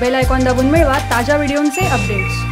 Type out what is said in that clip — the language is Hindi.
बेल आयकॉन दाबून मिळवा ताज्या व्हिडिओंचे अपडेट्स.